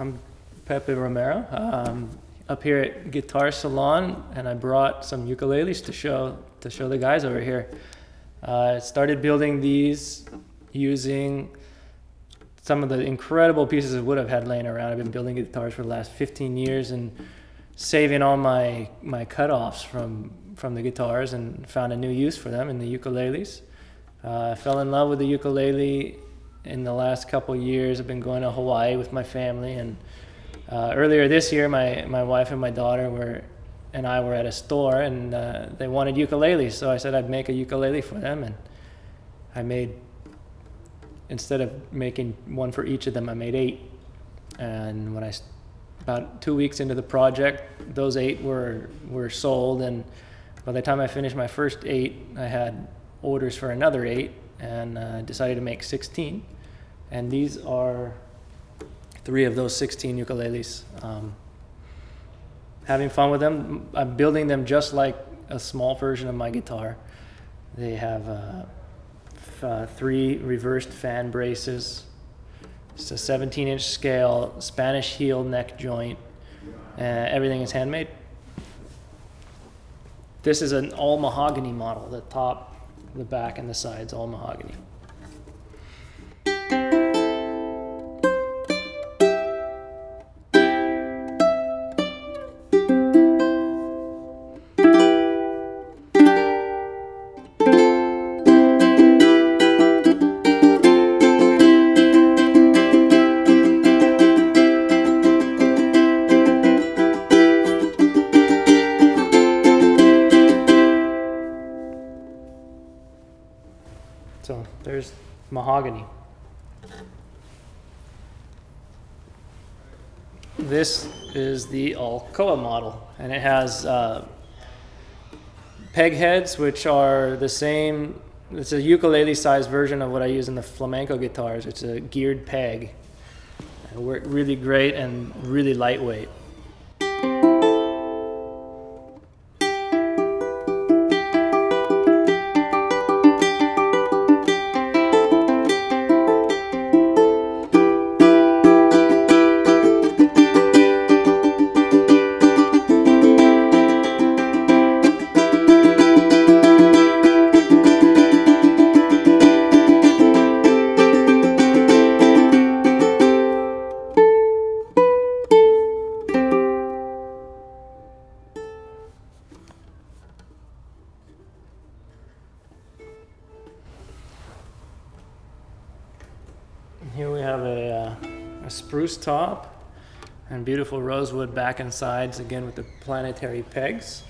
I'm Pepe Romero. Up here at Guitar Salon, and I brought some ukuleles to show the guys over here. I started building these using some of the incredible pieces of wood I've had laying around. I've been building guitars for the last 15 years and saving all my cutoffs from the guitars, and found a new use for them in the ukuleles. I fell in love with the ukulele in the last couple years. I've been going to Hawaii with my family, and earlier this year my wife and my daughter and I were at a store, and they wanted ukuleles, so I said I'd make a ukulele for them, and I made, instead of making one for each of them, I made 8. And when I, about 2 weeks into the project, those 8 were sold, and by the time I finished my first 8, I had orders for another 8, and decided to make 16. And these are 3 of those 16 ukuleles. Having fun with them. I'm building them just like a small version of my guitar. They have 3 reversed fan braces. It's a 17-inch scale, Spanish heel neck joint. Everything is handmade. This is an all mahogany model. The top, the back, and the sides, all mahogany. So there's mahogany. This is the Alcoa model, and it has peg heads, which are the same. It's a ukulele-sized version of what I use in the flamenco guitars. It's a geared peg. It worked really great and really lightweight. Here we have a spruce top and beautiful rosewood back and sides, again with the planetary pegs.